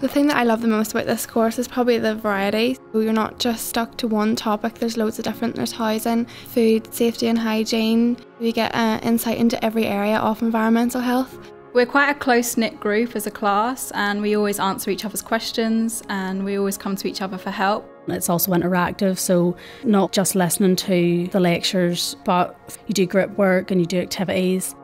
The thing that I love the most about this course is probably the variety. You're not just stuck to one topic, there's loads of different. There's housing, food, safety and hygiene. We get insight into every area of environmental health. We're quite a close-knit group as a class, and we always answer each other's questions and we always come to each other for help. It's also interactive, so not just listening to the lectures, but you do group work and you do activities.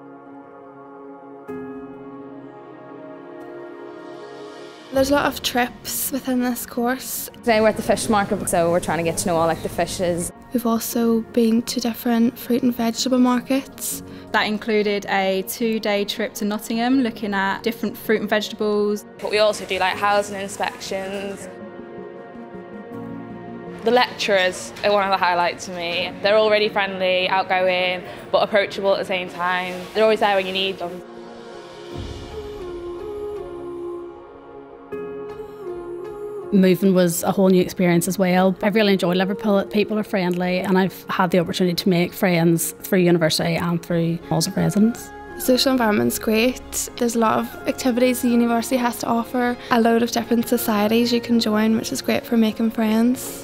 There's a lot of trips within this course. Today we're at the fish market, so we're trying to get to know all like the fishes. We've also been to different fruit and vegetable markets. That included a 2-day trip to Nottingham looking at different fruit and vegetables. But we also do like housing inspections. The lecturers are one of the highlights for me. They're all really friendly, outgoing, but approachable at the same time. They're always there when you need them. Moving was a whole new experience as well. I really enjoy Liverpool. People are friendly, and I've had the opportunity to make friends through university and through halls of residence. The social environment's great. There's a lot of activities the university has to offer. A load of different societies you can join, which is great for making friends.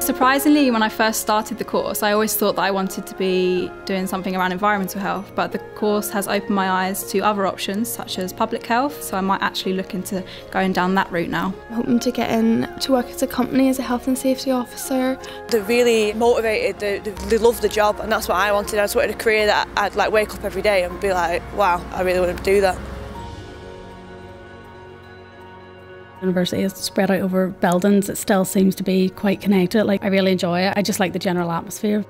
Surprisingly, when I first started the course, I always thought that I wanted to be doing something around environmental health, but the course has opened my eyes to other options such as public health, so I might actually look into going down that route now. I'm hoping to get in to work at a company as a health and safety officer. They're really motivated, they love the job, and that's what I wanted. I just wanted a career that I'd like wake up every day and be like, wow, I really want to do that. University is spread out over buildings. It still seems to be quite connected. Like, I really enjoy it. I just like the general atmosphere.